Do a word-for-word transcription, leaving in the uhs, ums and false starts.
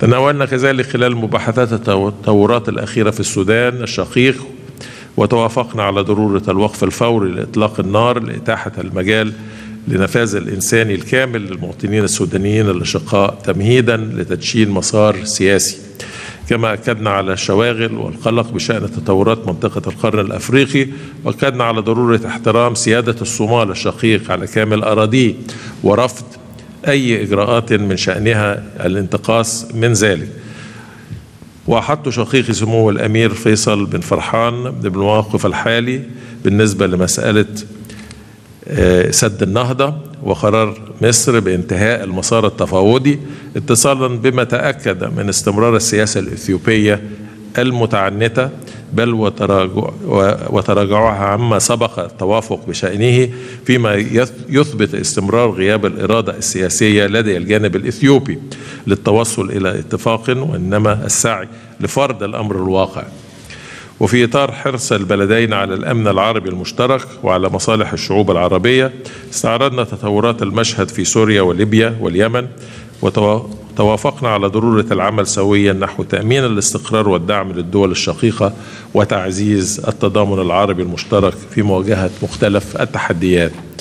تناولنا كذلك خلال مباحثات التطورات الأخيرة في السودان الشقيق، وتوافقنا على ضرورة الوقف الفوري لإطلاق النار لإتاحة المجال لنفاذ الإنساني الكامل للمواطنين السودانيين الأشقاء تمهيدا لتدشين مسار سياسي. كما أكدنا على الشواغل والقلق بشأن تطورات منطقة القرن الأفريقي، وأكدنا على ضرورة احترام سيادة الصومال الشقيق على كامل أراضيه ورفض أي إجراءات من شأنها الانتقاص من ذلك. وأحط شقيقي سمو الأمير فيصل بن فرحان بالموقف الحالي بالنسبة لمسألة سد النهضة وقرار مصر بانتهاء المسار التفاوضي، اتصالا بما تأكد من استمرار السياسة الإثيوبية المتعنتة بل وتراجع وتراجعها عما سبق التوافق بشأنه، فيما يثبت استمرار غياب الإرادة السياسية لدى الجانب الإثيوبي للتوصل إلى اتفاق، وإنما السعي لفرض الأمر الواقع. وفي إطار حرص البلدين على الأمن العربي المشترك وعلى مصالح الشعوب العربية، استعرضنا تطورات المشهد في سوريا وليبيا واليمن، وتوافقنا على ضرورة العمل سويا نحو تأمين الاستقرار والدعم للدول الشقيقة وتعزيز التضامن العربي المشترك في مواجهة مختلف التحديات.